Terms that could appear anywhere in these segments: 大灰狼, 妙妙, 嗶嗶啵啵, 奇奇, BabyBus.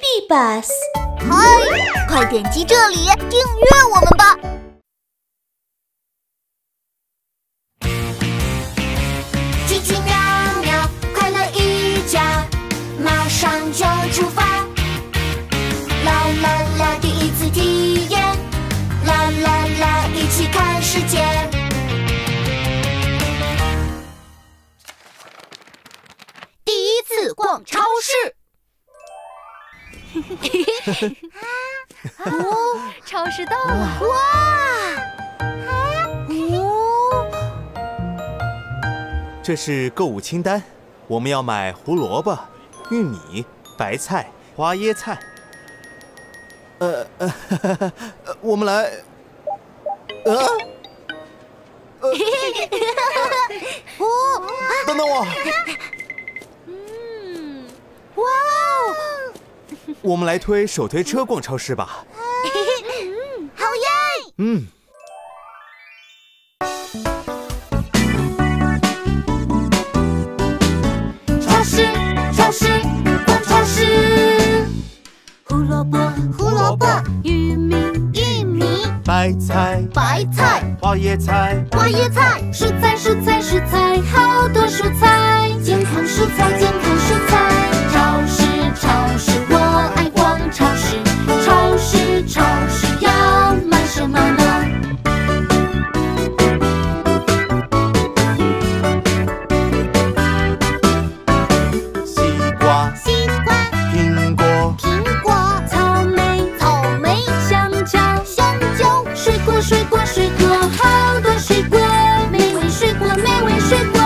Baby Bus。嗨，快点击这里订阅我们吧！奇奇妙妙，快乐一家，马上就出发！啦啦啦，第一次体验，啦啦啦，一起看世界。 逛超市，哦，超市到了！哇，哦，这是购物清单，我们要买胡萝卜、玉米、白菜、花椰菜。我们来，哦，等等我。 哇哦！我们来推手推车逛超市吧。好耶！嗯。超市，超市，逛超市。胡萝卜，胡萝卜，玉米，玉米，白菜，白菜，花椰菜，花椰菜，蔬菜，蔬菜，蔬菜，好多蔬菜，健康蔬菜，健康蔬菜。 超市，我爱逛超市。超市，超市要买什么呢？西瓜，西瓜，苹果，苹果，草莓，草莓，香蕉，香蕉，水果，水果，水果，好多水果，美味水果，美味水果。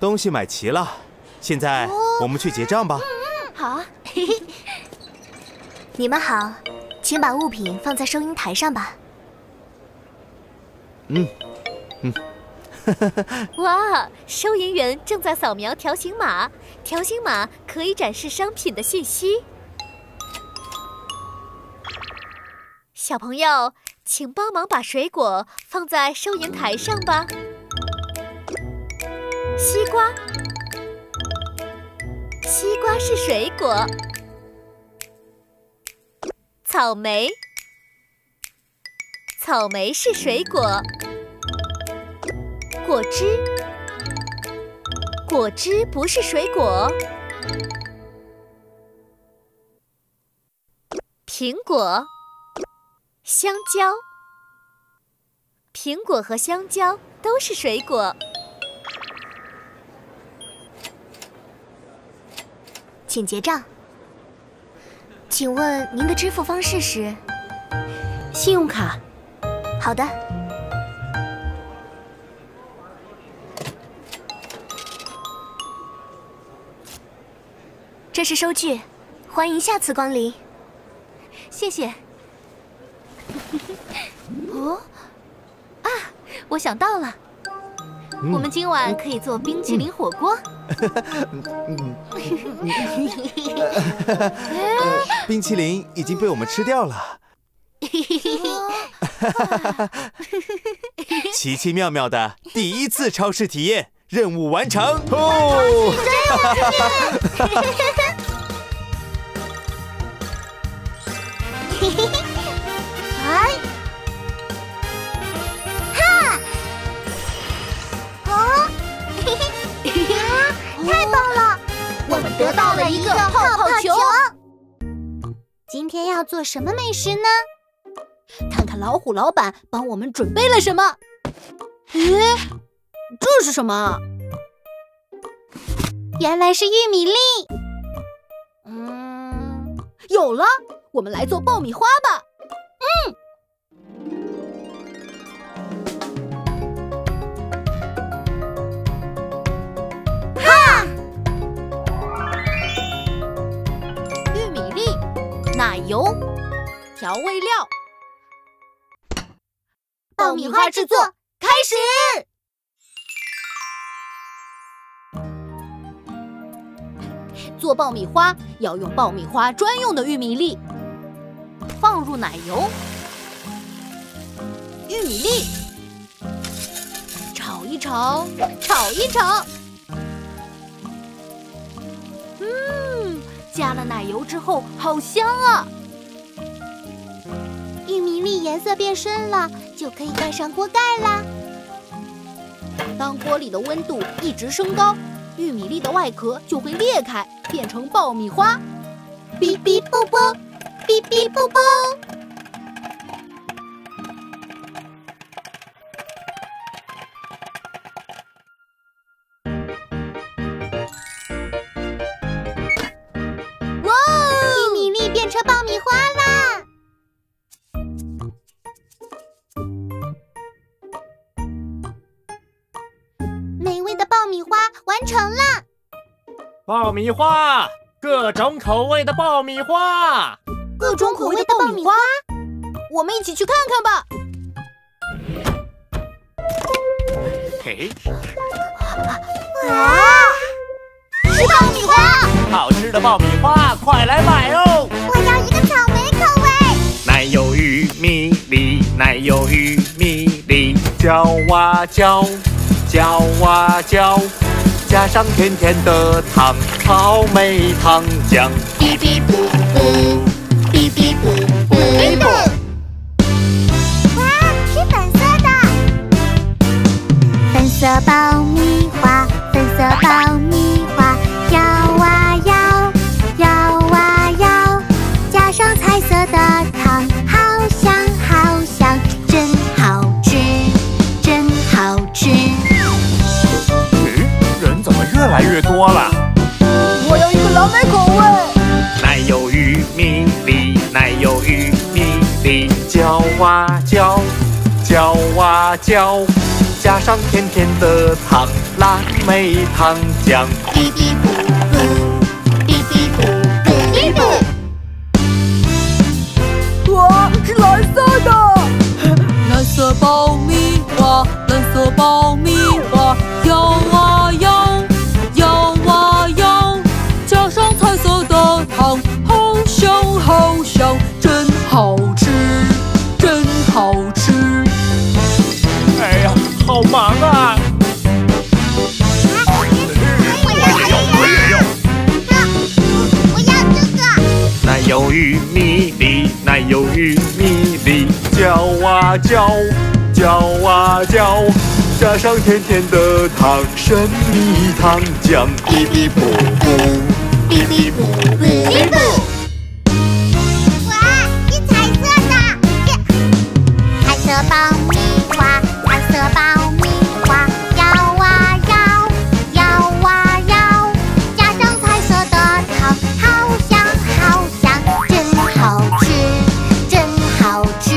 东西买齐了，现在我们去结账吧。好，你们好，请把物品放在收银台上吧。哇，收银员正在扫描条形码，条形码可以展示商品的信息。小朋友，请帮忙把水果放在收银台上吧。 西瓜，西瓜是水果。草莓，草莓是水果。果汁，果汁不是水果。苹果，香蕉，苹果和香蕉都是水果。 请结账。请问您的支付方式是？信用卡。好的。这是收据，欢迎下次光临。谢谢。哦，啊，我想到了，我们今晚可以做冰淇淋火锅。 冰淇淋已经被我们吃掉了。奇奇妙妙的第一次超市体验，任务完成！哦，哎。 太棒了！我们得到了一个泡泡球。今天要做什么美食呢？看看老虎老板帮我们准备了什么。咦，这是什么？原来是玉米粒。有了，我们来做爆米花吧。调味料。爆米花制作开始。 做爆米花要用爆米花专用的玉米粒，放入奶油、玉米粒，炒一炒，炒一炒。加了奶油之后好香啊！玉米粒颜色变深了，就可以盖上锅盖啦。当锅里的温度一直升高， 玉米粒的外壳就会裂开，变成爆米花。哔哔啵啵，哔哔啵啵。哇！玉米粒变成爆米花啦！ 完成了，爆米花，各种口味的爆米花，各种口味的爆米花，我们一起去看看吧。嘿，哇，是爆米花，好吃的爆米花，快来买哦！我要一个草莓口味，奶油玉米粒，奶油玉米粒，搅啊搅，搅啊搅。 加上甜甜的糖，草莓糖浆。哔哔啵啵，哔哔啵啵。哇，是粉色的！粉色爆米花，粉色爆米花，摇啊摇，摇啊摇。加上彩色的糖，好香好香，真好吃，真好吃。 越来越多了，我要一个蓝莓口味。奶油玉米粒，奶油玉米粒，搅啊搅，搅啊搅，加上甜甜的糖，蓝莓糖浆。哔哔啵啵，哔哔啵啵，哔啵。哇，是蓝色的，蓝色爆米花，蓝色爆米花，摇啊摇。 好香好香，真好吃，真好吃。哎呀，好忙啊！我也要，我要这个。奶油玉米粒，奶油玉米粒，搅啊搅，搅啊搅，加上甜甜的糖，神秘糖浆，哔哔啵啵。 哔哔啵啵哔啵！哇，是彩色的！彩色爆米花，彩色爆米花，摇啊摇，摇啊摇，加上彩色的糖，好香好香，真好吃，真好吃！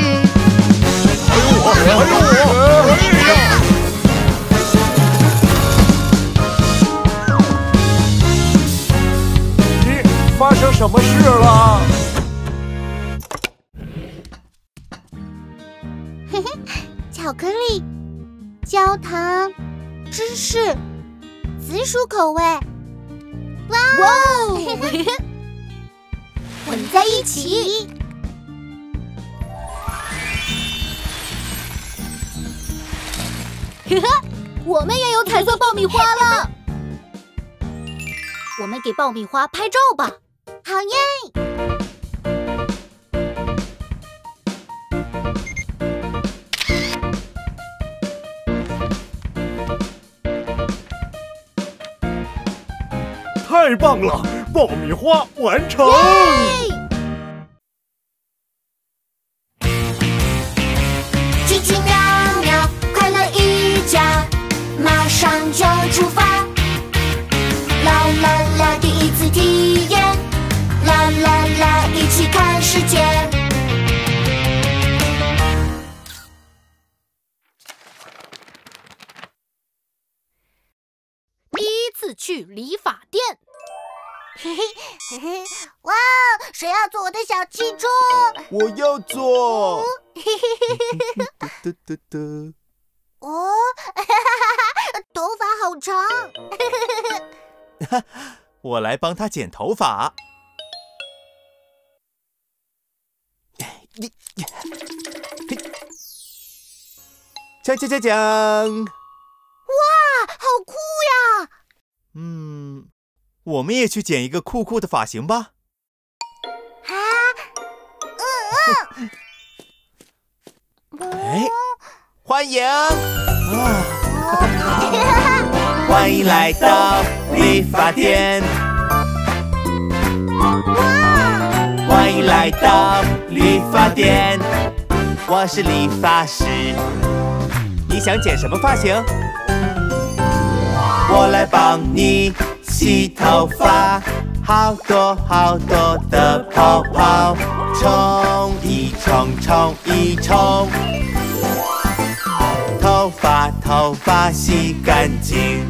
哎呦我！ 发生什么事了？嘿嘿，巧克力、焦糖、芝士、紫薯口味，哇哦！混在一起，呵呵，我们也有彩色爆米花了。我们给爆米花拍照吧。 好耶！太棒了，爆米花完成！奇奇妙妙，快乐一家，马上就出发！啦啦啦，第一次体验。 啦啦啦，一起看世界！第一次去理发店，嘿嘿嘿嘿！哇，谁要坐我的小汽车？我要坐。嘿嘿嘿嘿！哦，头发好长。我来帮他剪头发。锵锵锵锵！哇，好酷呀！嗯。 我们也去剪一个酷酷的发型吧！啊，哎，欢迎！欢迎来到理发店！欢迎来到理发店！我是理发师，你想剪什么发型？我来帮你。 洗头发，好多好多的泡泡，冲一冲，冲一冲，头发洗干净。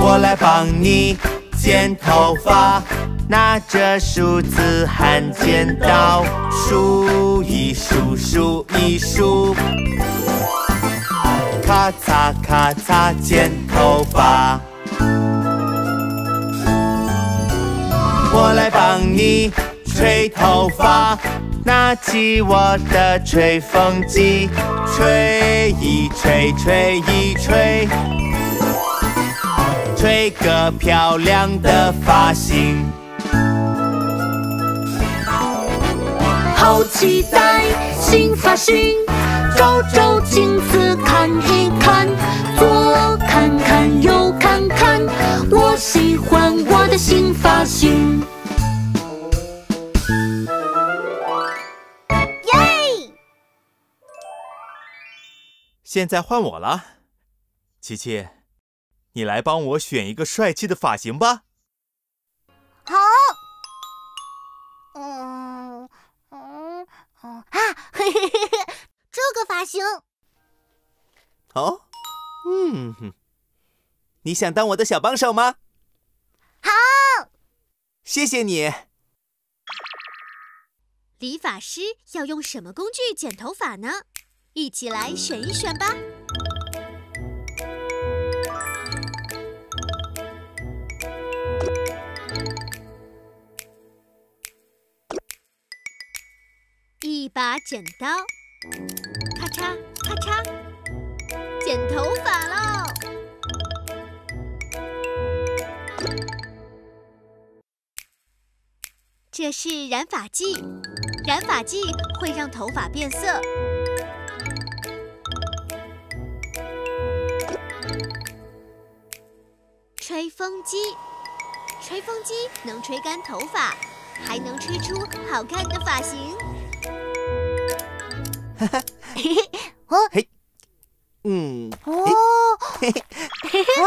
我来帮你剪头发，拿着梳子和剪刀，梳一梳。 咔嚓咔嚓剪头发，我来帮你吹头发，拿起我的吹风机，吹一吹，吹个漂亮的发型。好期待新发型！ 照照镜子看一看，左看看右看看，我喜欢我的新发型。耶！现在换我了，琪琪，你来帮我选一个帅气的发型吧。好。嘿。 这个发型，哦，你想当我的小帮手吗？好，谢谢你。理发师要用什么工具剪头发呢？一起来选一选吧。一把剪刀。 咔嚓咔嚓，剪头发喽！这是染发剂，染发剂会让头发变色。吹风机能吹干头发，还能吹出好看的发型。 哈哈，嘿嘿，哦，嘿，哦，嘿嘿，嘿嘿，啊！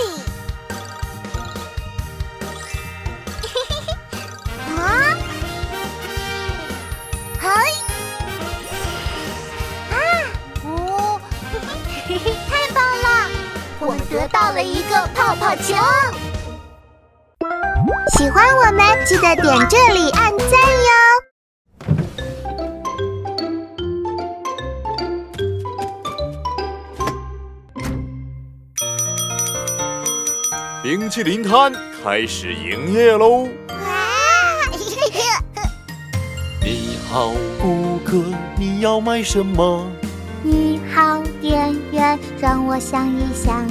太棒了！我们得到了一个泡泡球。喜欢我们，记得点这里按赞哟。 冰淇淋摊开始营业喽！你好，顾客，你要买什么？你好，店员，让我想一想。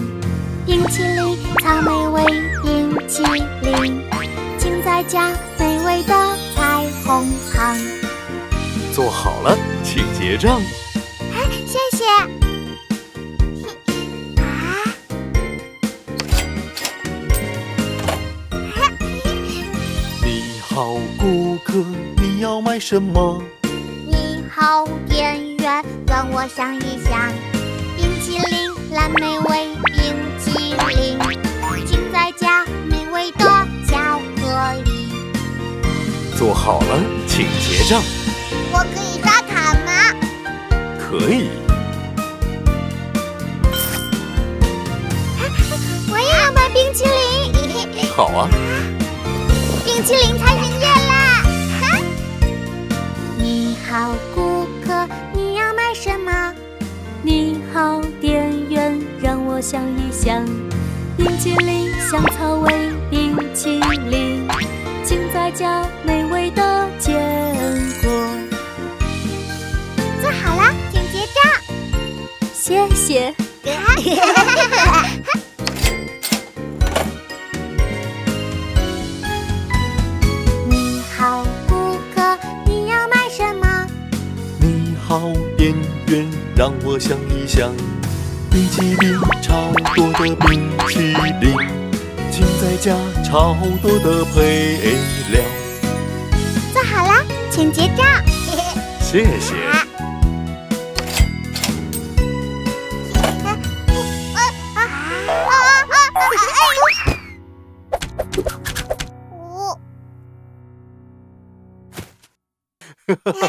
冰淇淋，草莓味冰淇淋，请再加美味的彩虹糖。做好了，请结账。哎，谢谢。 好，顾客，你要买什么？你好，店园，让我想一想。冰淇淋，蓝莓味冰淇淋，请再加美味的巧克力。做好了，请结账。我可以刷卡吗？可以。我也要买冰淇淋。好啊。冰淇淋才营业啦！你好，顾客，你要买什么？你好，店员，让我想一想。冰淇淋，香草味冰淇淋，请再加美味的坚果。做好了，请结账。谢谢。好，顾客，你要买什么？你好，店员，让我想一想。冰淇淋，超多的冰淇淋，请再加超多的配料。做好了，请结账。谢谢。Go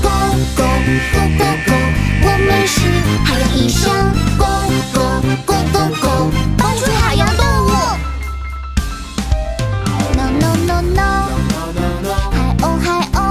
go go go go， 我们是海洋异乡。Go go go go go， 帮助海洋动物。No no no no， 海鸥海鸥。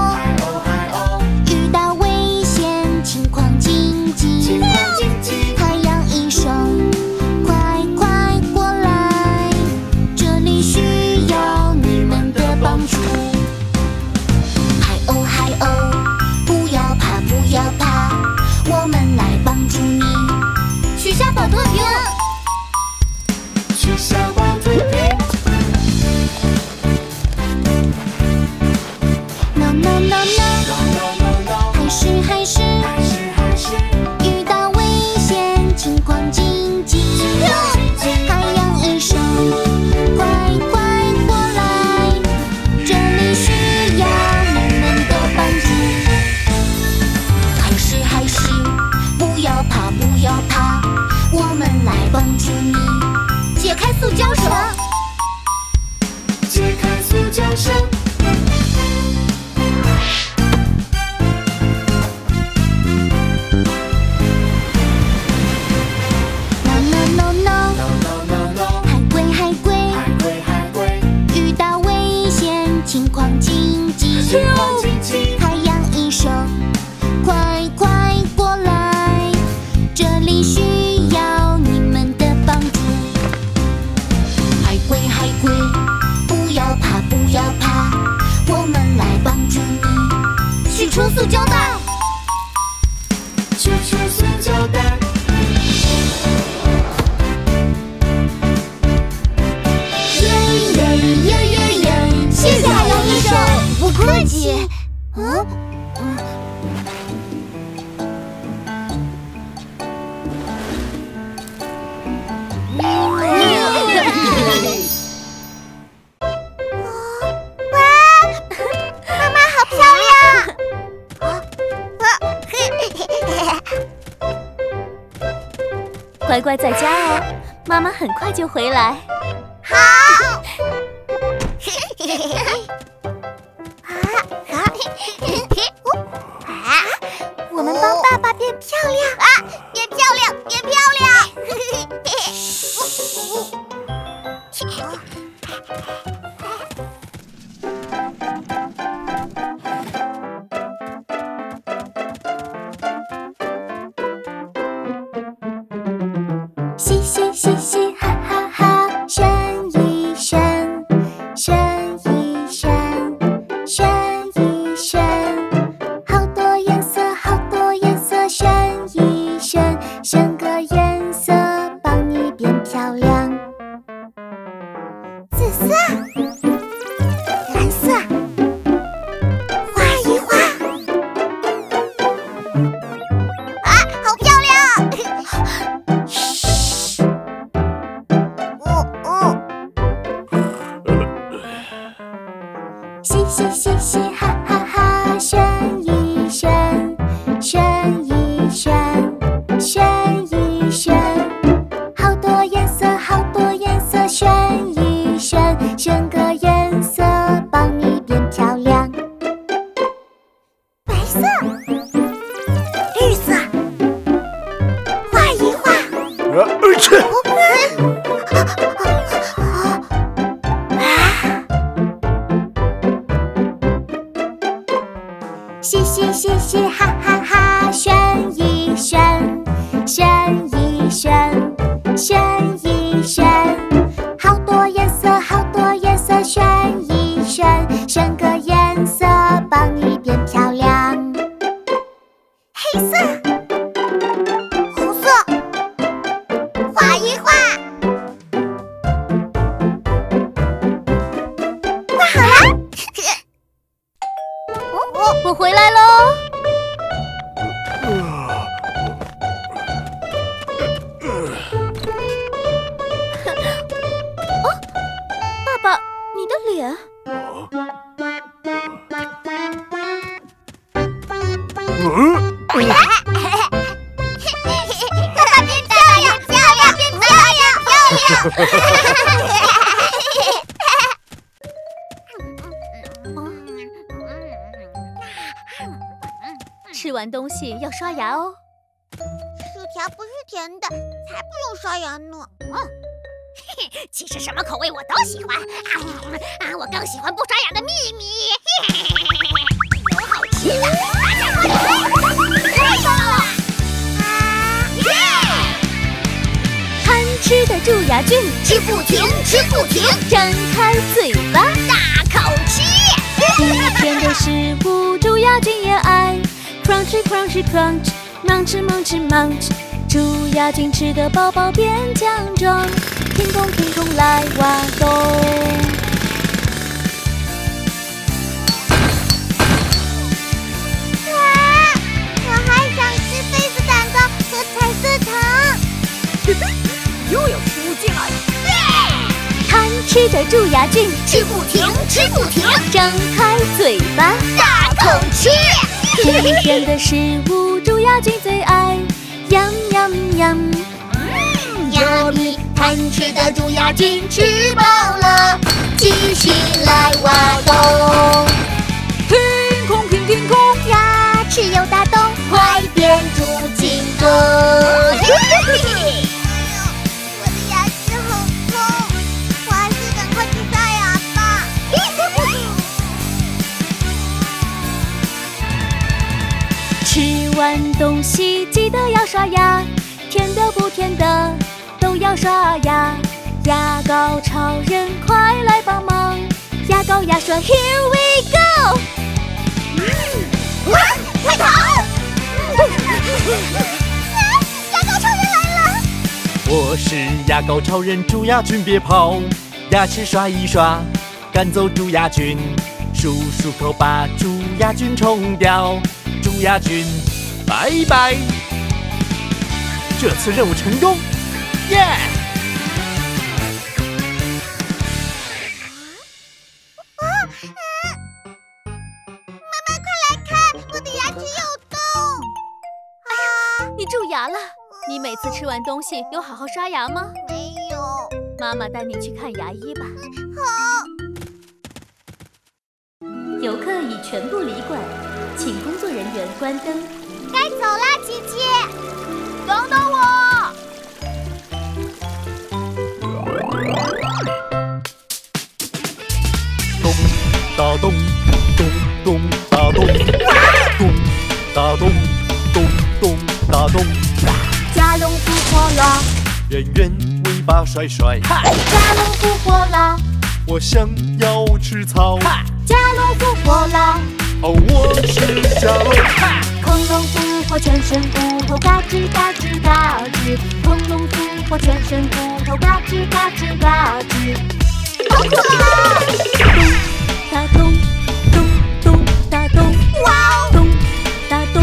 乖乖在家哦，妈妈很快就回来。好。我们帮爸爸变漂亮啊！变漂亮，变漂亮。嘻嘻嘻嘻哈哈哈，旋一旋，旋一旋，旋一旋，好多颜色，好多颜色，旋一旋，选个颜色帮你变漂亮。紫色，蓝色，画一画，啊，好漂亮！嘻嘻嘻哈哈哈，炫一炫，炫一炫，炫一炫，好多颜色，好多颜色，炫一炫，炫个颜色帮你变漂亮。白色，绿色，画一画。去。嘻嘻哈哈哈，炫一炫，炫一炫，炫一炫，好多颜色，好多颜色，炫一炫，炫个颜色帮你变漂亮。黑色，红色，画一画。画好了。我回来喽。 吃完东西要刷牙哦。薯条不是甜的，才不用刷牙呢。哦，嘿嘿，其实什么口味我都喜欢。啊，我更喜欢不刷牙的秘密。有好吃的，大家快来！太棒了！啊耶！贪吃的蛀牙菌，吃不停，吃不停，张开嘴巴，大口吃。甜的食物，蛀牙菌也爱。 Crunch crunch crunch， munch munch munch， 蛀牙菌吃得饱饱变强壮，拼咚拼咚来挖洞。啊！我还想吃狒狒蛋糕和彩色糖。嘿嘿，又有食物进来。对，贪吃的蛀牙菌吃不停，吃不停，张开嘴巴，大口吃。 甜甜的食物，蛀牙菌最爱。Yum yum yum， yummy， 贪吃的蛀牙菌吃饱了，继续来挖洞。凭空凭凭空，牙齿有大洞，快点住进洞。我的牙齿好痛，我还是赶快去刷牙吧。 吃完东西记得要刷牙，甜的不甜的都要刷牙。牙膏超人快来帮忙，牙膏牙刷 Here we go！ 快跑！牙膏超人来了！我是牙膏超人，蛀牙菌别跑，牙齿刷一刷，赶走蛀牙菌，漱漱口把蛀牙菌冲掉。 蛀牙菌，拜拜！这次任务成功，耶！啊啊！妈妈，快来看，我的牙齿有洞！哎呀，你蛀牙了！你每次吃完东西有好好刷牙吗？没有。妈妈带你去看牙医吧。好。游客已全部离馆。 请工作人员关灯。该走啦，琪琪。等等我。咚哒咚，咚咚哒咚，咚哒咚，咚咚哒咚。加农复活了，圆圆尾巴甩甩。加农复活了，我想要吃草。加农复活了。 哦，我是加农。恐龙复活，全身骨头，嘎吱嘎吱嘎吱。恐龙复活，全身骨头，嘎吱嘎吱嘎吱。好酷啊！咚哒咚，咚咚哒咚。哇哦！咚哒咚，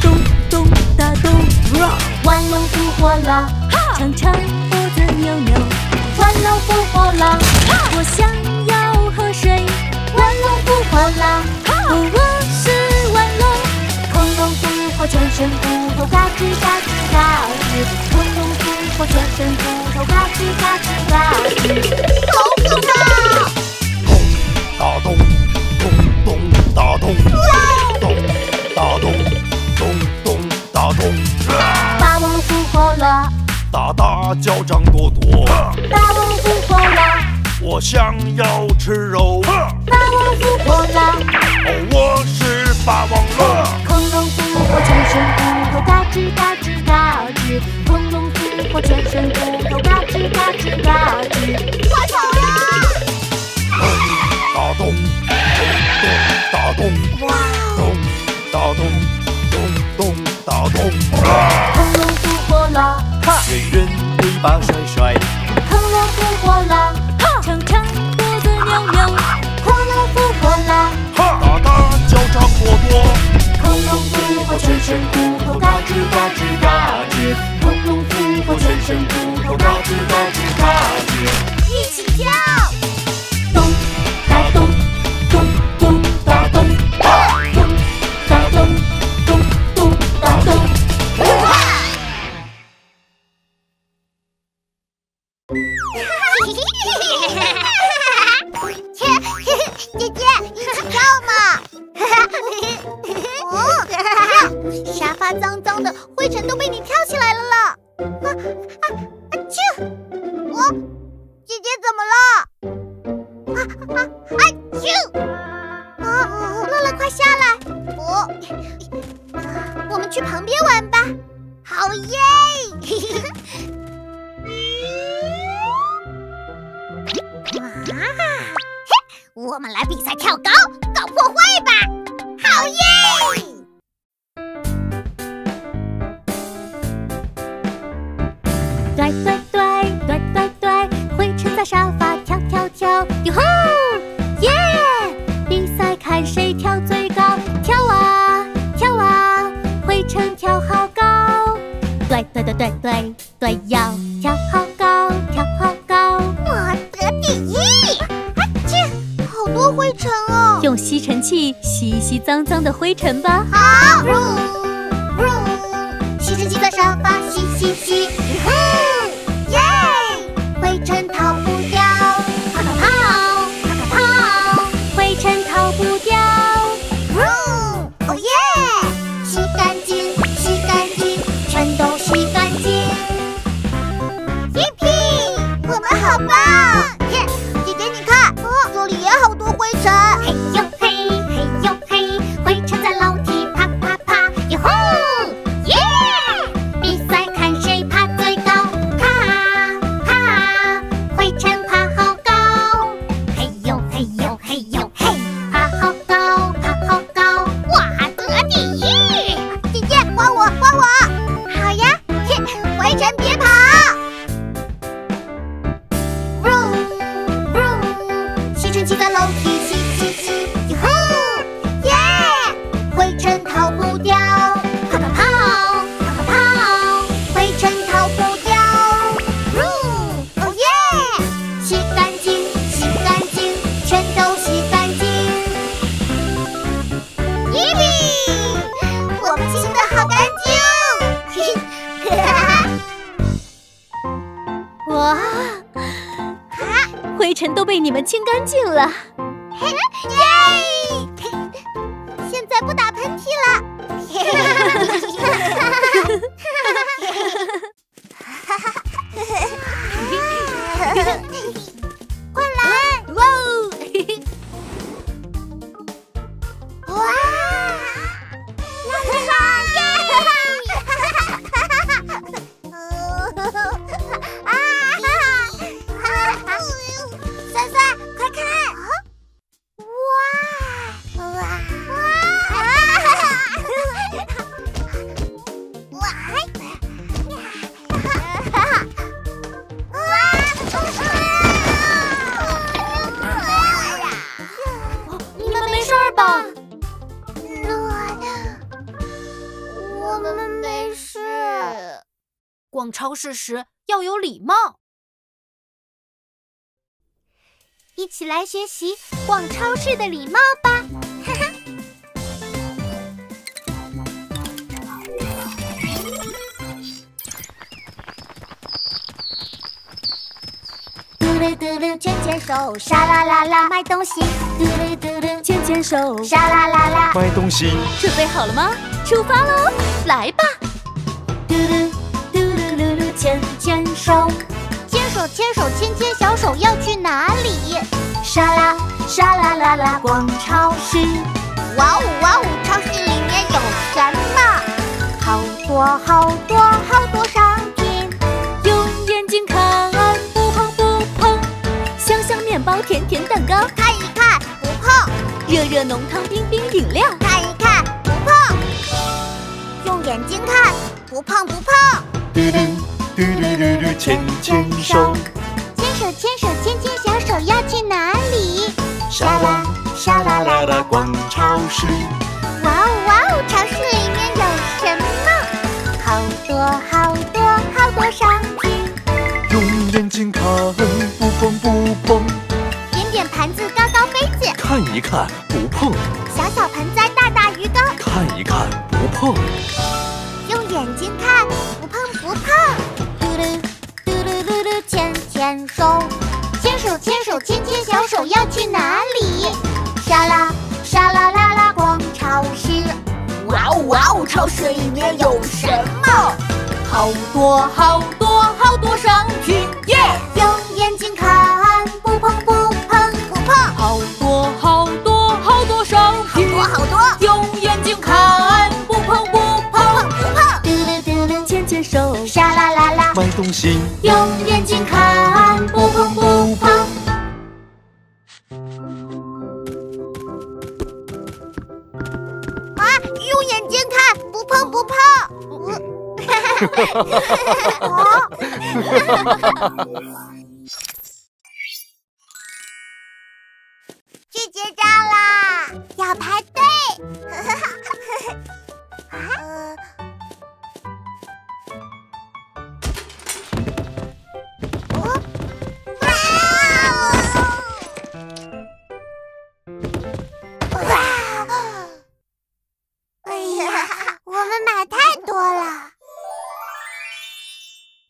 咚咚哒咚。哇！万龙复活了，长长脖子扭扭。万龙复活了，我想要喝水。万龙复活。身骨头嘎吱嘎吱嘎吱，吞龙吃火全身骨头嘎吱嘎吱嘎吱，好可怕！咚打咚，咚咚打咚，咚打咚，咚咚打咚。大王复活了，大大叫张朵朵。大王复活了，我想要吃肉。大王复活了，哦，我是霸王了。 我全身骨头嘎吱嘎吱嘎吱，恐龙复活全身骨头嘎吱嘎吱嘎吱，快跑呀！打咚，打咚，哇！咚打咚，咚打咚，恐龙复活了！哈！圆圆尾巴甩甩，恐龙复活了！哈！长长脖子扭扭，恐龙复活了！哈！大大脚掌朵朵。 恐龙复活，全身骨头嘎吱嘎吱嘎吱。恐龙复活，全身骨头嘎吱嘎吱嘎吱。一起跳，咚打咚，咚咚打咚，咚打咚，咚咚打咚。哇！姐姐，一起跳嘛！ 哦，沙发脏脏的，灰尘都被你挑起来了啦！啊！哦，姐姐怎么了？乐乐快下来！哦，我们去旁边玩吧。好耶！我们来比赛跳高，搞破坏吧！ 好耶！对对对对对对，灰尘在沙发跳跳跳，哟吼！耶！比赛看谁跳最高，跳啊跳啊，灰尘跳好高。对对对对对对，要跳好高，跳好高。我得第一！啊，这好多灰尘哦。 用吸尘器吸一吸脏脏的灰尘吧。好，吸尘器在沙发吸吸吸，耶！灰尘逃不掉，跑跑跑，跑跑跑，灰尘逃不掉。哦耶！吸干净，吸干净，全都吸干净。Yippee！ 我们好棒！耶！姐姐你看，这里也好多灰尘。 超市时要有礼貌，一起来学习逛超市的礼貌吧！哈哈。嘟噜牵牵手，沙啦啦啦卖东西。嘟噜嘟噜牵牵手，沙啦啦啦卖东西。准备好了吗？出发喽！来吧！嘟噜嘟噜噜噜牵牵手，牵手牵手牵牵小手要去哪里？沙啦沙啦啦啦逛超市。哇哦哇哦，超市里面有什么？好多好多好多商品。 包甜甜蛋糕，看一看不碰；热热浓汤冰冰饮料，看一看不碰；用眼睛看，不碰不碰。嘟嘟嘟嘟嘟嘟，牵牵手，牵手牵手牵牵小手要去哪里？沙啦沙啦啦啦逛超市。哇哦哇哦，超市里面有什么？好多好多好多商品。用眼睛看，不碰不碰。 盘子高高杯子，看一看不碰；小小盆栽大大鱼缸，看一看不碰；用眼睛看不碰不碰。嘟噜嘟噜嘟噜牵牵手，牵手牵手牵牵小手要去哪里？沙啦沙啦啦啦逛超市。哇哦哇哦，超市里面有什么？好多好多好多商品耶！ Yeah! 用眼睛看不碰不。 好多好多好多商品，好多好多，用眼睛看，不碰不碰不碰。嘟噜嘟噜牵牵手，沙啦啦啦买东西，用眼睛看，不碰不碰。啊，用眼睛看，不碰不碰。去结账啦，要排队。啊！哦！哇哦！哇！哎呀，我们买太多了。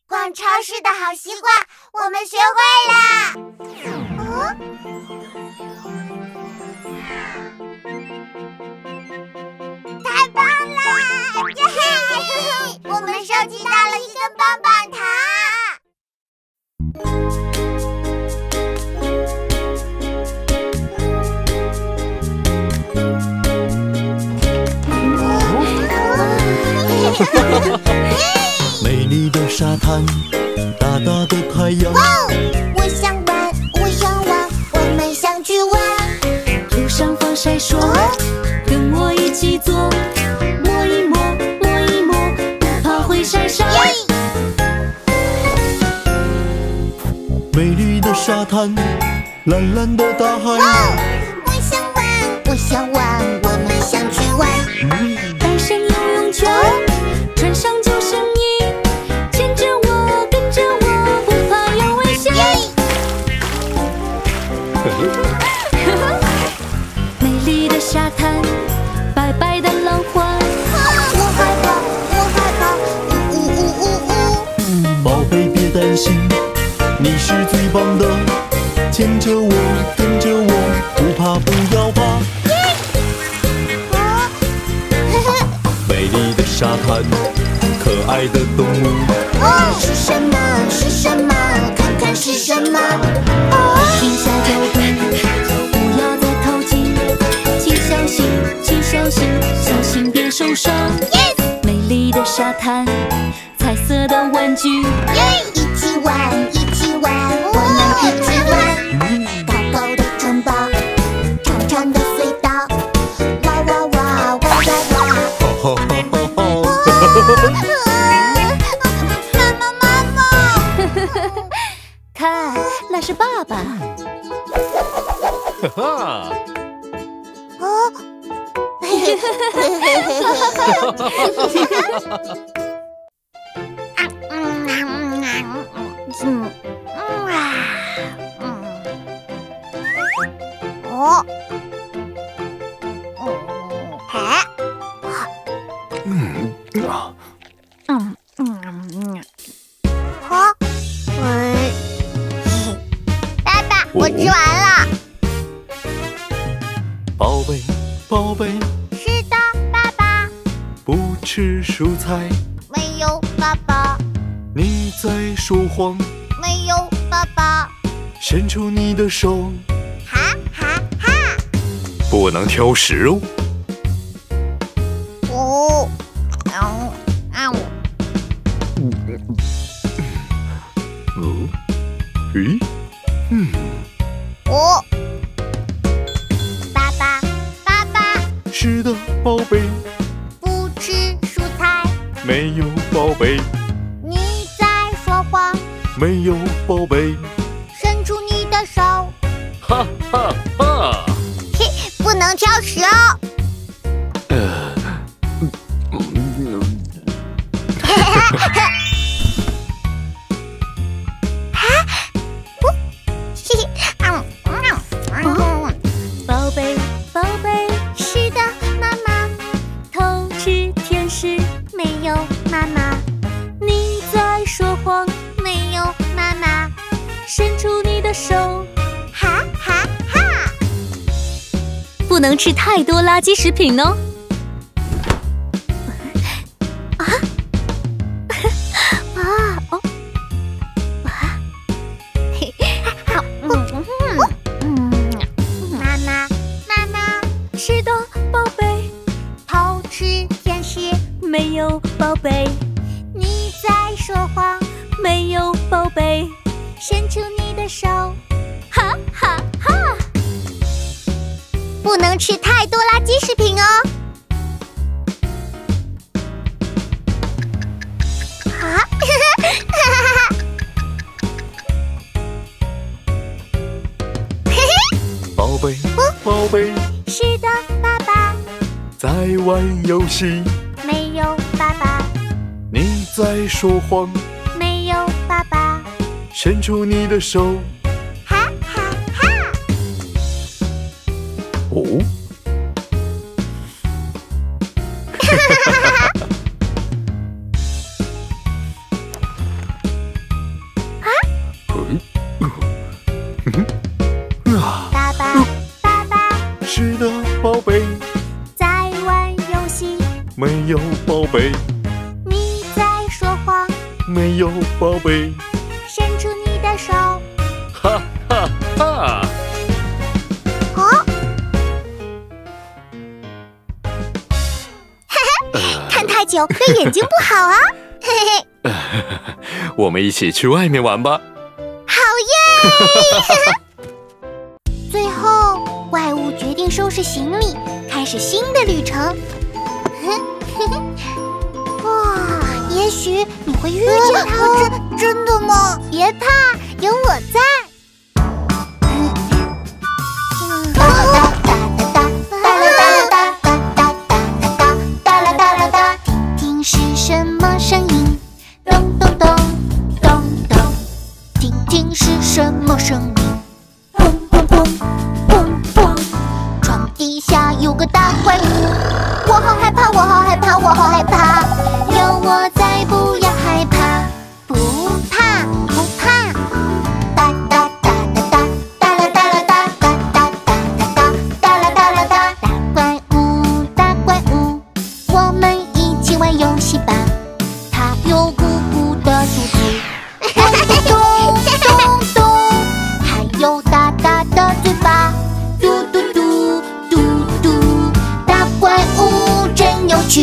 逛超市的好习惯，我们学会了。哦。 我们收集到了一根棒棒糖。美丽的沙滩，大大的太阳。我想玩，我想玩，我们想去玩。路上放闪烁，跟我一起做。 美丽的沙滩，蓝蓝的大海。我想玩，我想玩，我们想去玩。带上游泳圈，穿上救生衣，牵着我，跟着我，不怕有危险。美丽的沙滩，白白的浪花。 你是最棒的，牵着我，跟着我，不怕不要怕。美丽的沙滩，可爱的动物。哦，是什么？是什么？看看是什么？哦，停下脚步，不要再靠近，请小心，请小心，小心别受伤。美丽的沙滩，彩色的玩具。一起玩。 一起玩，高高的城堡，长长的隧道，哇哇哇哇哇哇！妈妈妈妈，看，那是爸爸。哈哈。哦。哈哈哈哈哈哈！ 爸我吃完了。宝贝，宝贝。是的，爸爸。不吃蔬菜。没有，爸爸。你在说谎。没有，爸爸。伸出你的手。哈哈哈。不能挑食哦。 垃圾食品呢？啊啊哦啊！嘿好，妈妈妈妈，是的，宝贝，偷吃甜食没有，宝贝，你在说谎没有，宝贝，伸出你的手，哈哈哈！不能吃太多垃圾食品哦。 宝贝，宝贝。是的，爸爸。在玩游戏。没有，爸爸。你在说谎。没有，爸爸。伸出你的手。 对眼睛不好啊！嘿嘿，我们一起去外面玩吧。好耶！最后，怪物决定收拾行李，开始新的旅程。哇，也许你会遇见他哦！真的吗？别怕，有我在。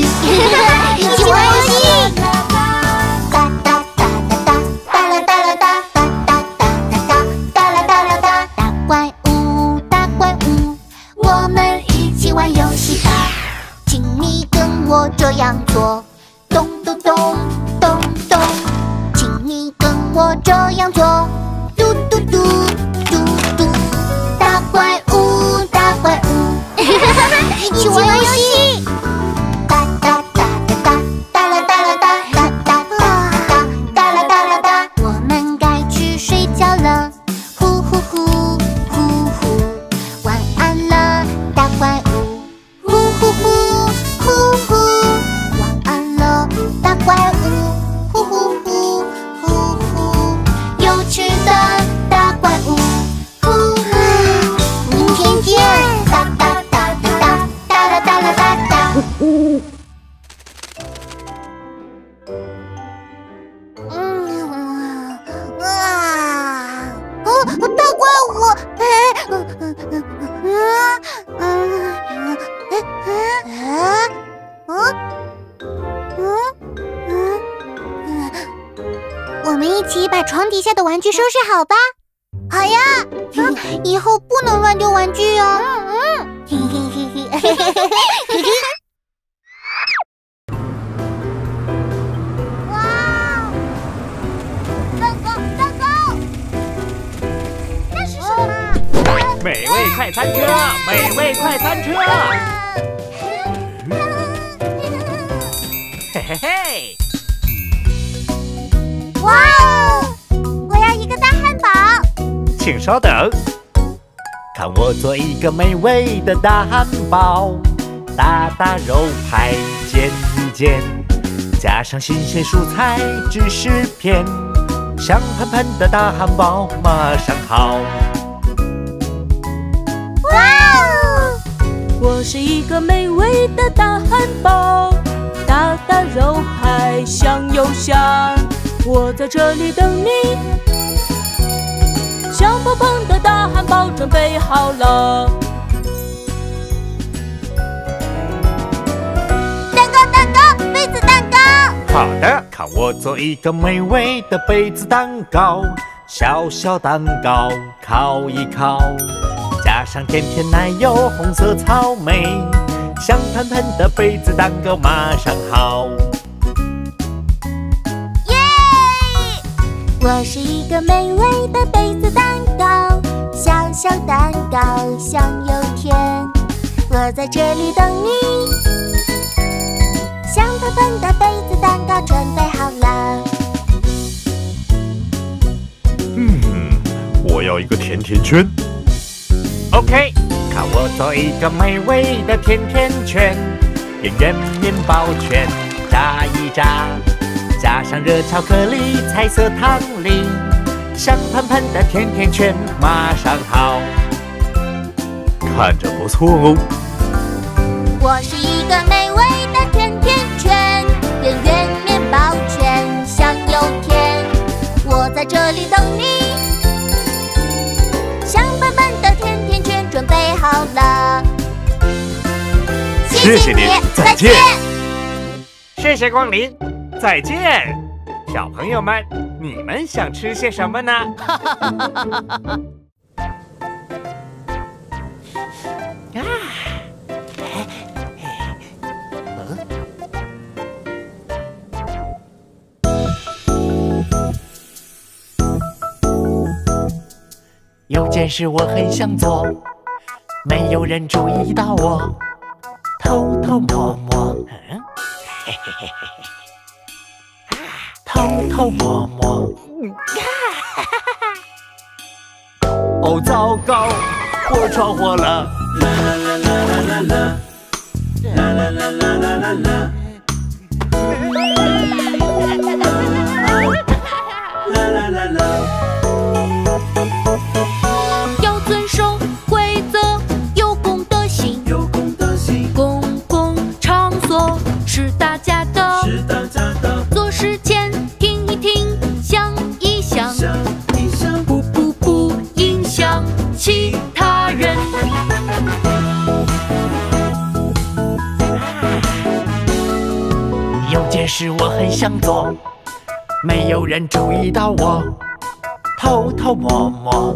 一起玩游戏，哒哒哒哒哒我们一起把床底下的玩具收拾好吧。好呀，以后不能乱丢玩具哦。美味快餐车，美味快餐车！嘿嘿嘿！哇哦！我要一个大汉堡。请稍等，看我做一个美味的大汉堡，大大肉排煎一煎，加上新鲜蔬菜芝士片，香喷喷的大汉堡马上好。 哇哦！我是一个美味的大汉堡，大大肉排香又香，我在这里等你。香喷喷的大汉堡准备好了。蛋糕，蛋糕，杯子蛋糕。好的，看我做一个美味的杯子蛋糕，小小蛋糕烤一烤。 加上甜甜奶油、红色草莓，香喷喷的杯子蛋糕马上好。耶！我是一个美味的杯子蛋糕，小小蛋糕香又甜，我在这里等你。香喷喷的杯子蛋糕准备好了。我要一个甜甜圈。 OK， 看我做一个美味的甜甜圈，圆圆面包圈炸一炸，加上热巧克力、彩色糖粒，香喷喷的甜甜圈马上好，看着不错哦。我是一个美味的甜甜圈，圆圆面包圈香又甜，我在这里等你，香喷喷的甜。 准备好了，谢谢您，再见。谢谢光临，再见。小朋友们，你们想吃些什么呢？啊！有件事我很想做。 没有人注意到我，偷偷摸摸，偷偷摸摸。哦，糟糕，我闯祸了！啦啦啦啦啦啦，啦啦啦啦啦啦啦，啦啦啦啦。要遵守。 做事前听一听，想一想，不影响其他人。有件事我很想做，没有人注意到我，偷偷摸摸，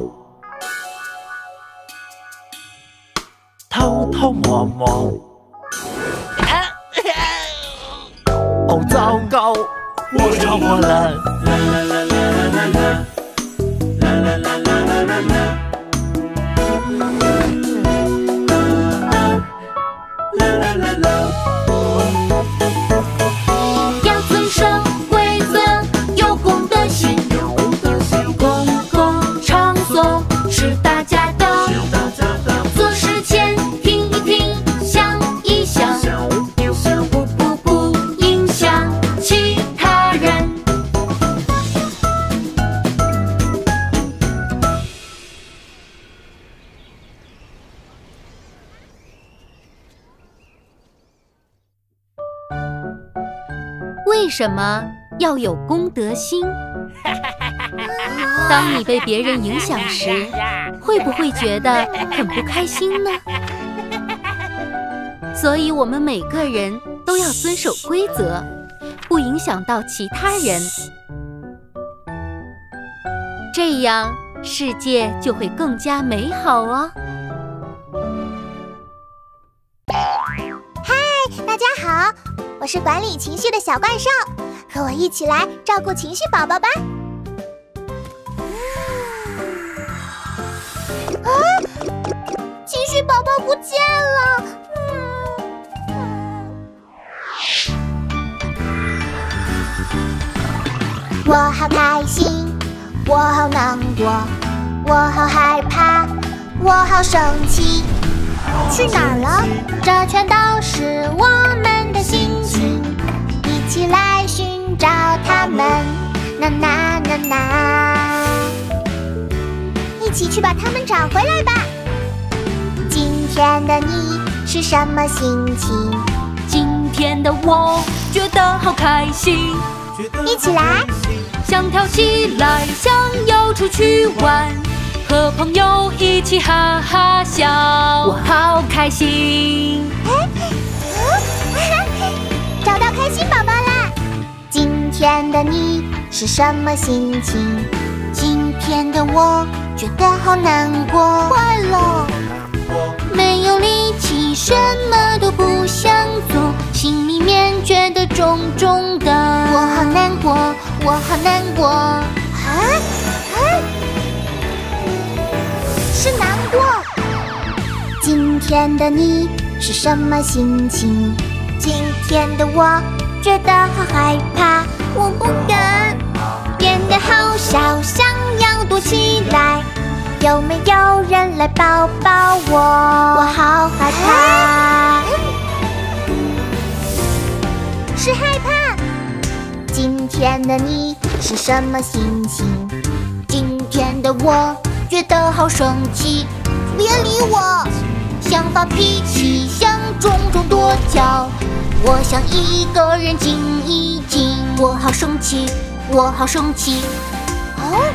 偷偷摸摸。 哦，糟糕，我闯祸了！啦啦啦啦啦啦啦，啦啦啦啦啦啦啦，啦啦啦啦。要遵守规则，有公德心，公共场所是大家的。做事前听一听，想一想。 为什么要有公德心？当你被别人影响时，会不会觉得很不开心呢？所以我们每个人都要遵守规则，不影响到其他人，这样世界就会更加美好哦。 大家好，我是管理情绪的小怪兽，和我一起来照顾情绪宝宝吧。啊！情绪宝宝不见了。我好开心，我好难过，我好害怕，我好生气。 去哪儿了？这全都是我们的星星，一起来寻找它们。呐呐呐呐，一起去把它们找回来吧。今天的你是什么心情？今天的我觉得好开心。一起来，想跳起来，想游出去玩。 和朋友一起哈哈笑，我好开心。找到开心宝宝啦！今天的你是什么心情？今天的我觉得好难过，坏了，没有力气，什么都不想做，心里面觉得重重的。我好难过，我好难过。是难过。今天的你是什么心情？今天的我觉得好害怕，我不敢变得好小，想要躲起来。有没有人来抱抱我？我好害怕。是害怕。今天的你是什么心情？今天的我。 觉得好生气，别理我！想发脾气，想种种跺脚。我想一个人静一静。我好生气，我好生气。哦，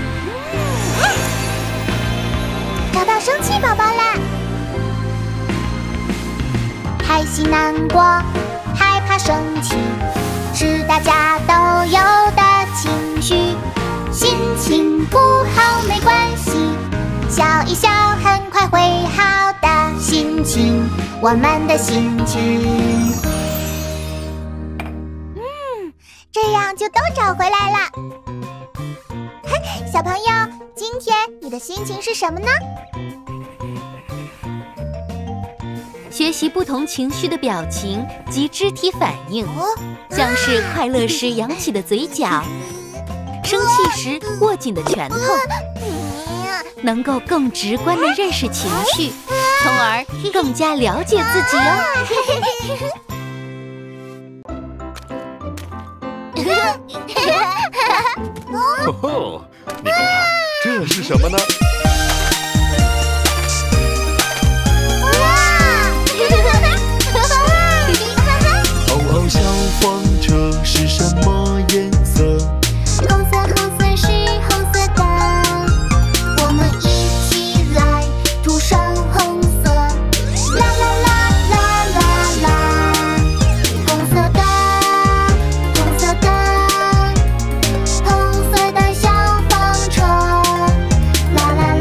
找到生气宝宝啦！开心、难过、害怕、生气，是大家都有的情绪。心情不好没关系。 笑一笑，很快会好的。心情，我们的心情。这样就都找回来了。小朋友，今天你的心情是什么呢？学习不同情绪的表情及肢体反应，像是快乐时扬起的嘴角，生气时握紧的拳头。能够更直观地认识情绪，从而更加了解自己哦。哦，你看这是什么呢？哇！哦哦，小黄车是什么颜色？红色，红色是红色的。 啦啦啦啦啦啦，红色的小黄车，啦啦啦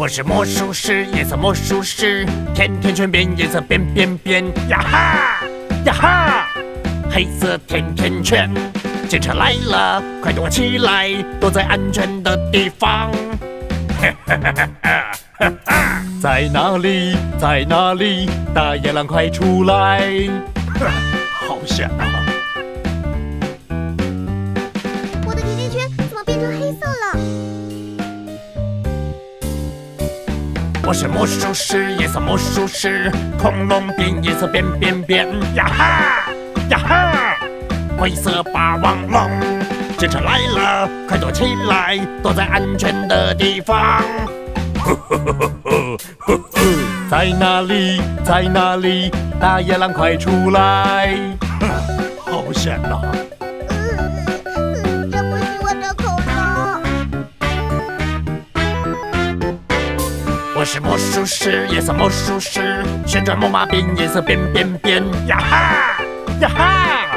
我是魔术师，夜色魔术师，天天全变，夜色变变变，呀哈呀哈！黑色甜甜圈，警察来了，快躲起来，躲在安全的地方。哈哈哈哈哈哈！在哪里？在哪里？大野狼快出来！好险啊！我的甜甜圈怎么变成黑色了？ 我是魔术师，夜色魔术师，恐龙变夜色变变变，呀哈呀哈！灰色霸王龙，警察来了，快躲起来，躲在安全的地方。呵呵呵呵呵呵，在哪里？在哪里？大野狼快出来！好险呐！ 我是魔术师，夜色魔术师，旋转木马变夜色变变变，呀哈呀哈！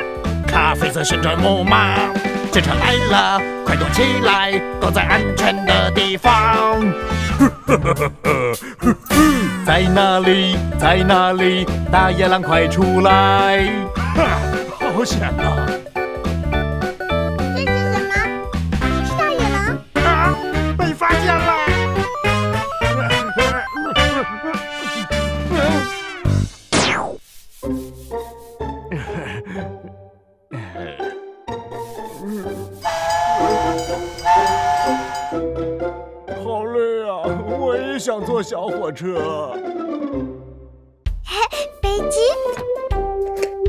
咖啡色旋转木马，警察来了，快躲起来，躲在安全的地方。在哪里？在哪里？大野狼快出来！好险啊！ 想坐小火车，北极，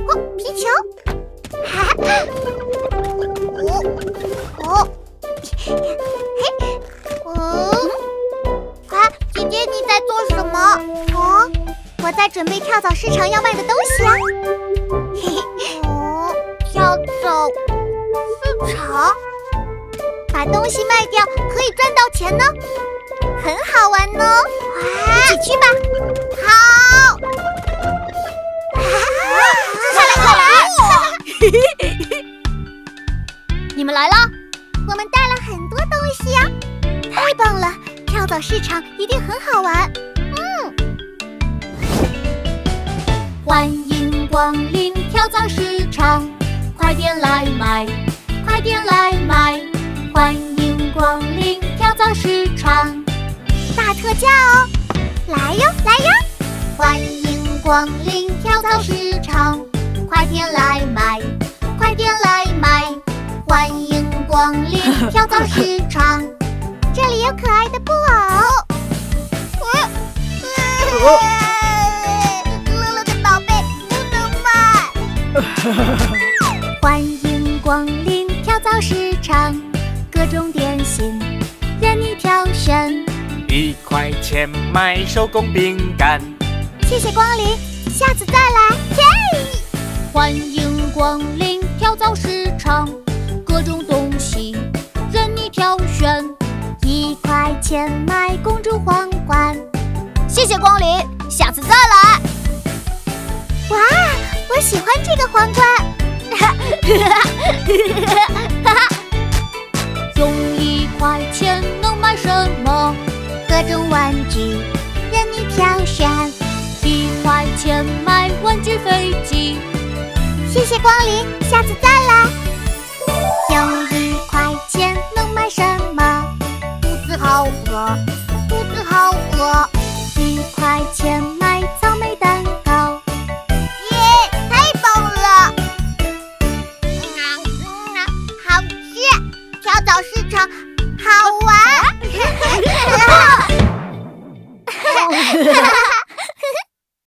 哦，皮球，哈哈，哦哦，嘿，嗯，啊，姐姐你在做什么？哦，我在准备跳早市场要卖的东西啊。嘿嘿，哦，要走市场，把东西卖掉可以赚到钱呢，很好玩呢、哦。哇，一起去吧！好，快来！你们来了，我们带了很多东西呀、啊，太棒了！跳蚤市场一定很好玩。 欢迎光临跳蚤市场，快点来买，快点来买！欢迎光临跳蚤市场，大特价哦！来哟来哟！欢迎光临跳蚤市场，快点来买，快点来买！欢迎光临跳蚤市场，这里有可爱的布偶。欢迎光临跳蚤市场，各种点心任你挑选。1块钱买手工饼干。谢谢光临，下次再来。耶！欢迎光临跳蚤市场，各种东西任你挑选。1块钱买公主皇冠。谢谢光临，下次再来。哇！ 我喜欢这个皇冠，用1块钱能买什么？各种玩具任你挑选，1块钱买玩具飞机。谢谢光临，下次再来。用1块钱能买什么？肚子好饿，肚子好饿。1块钱买草莓蛋糕。 好玩！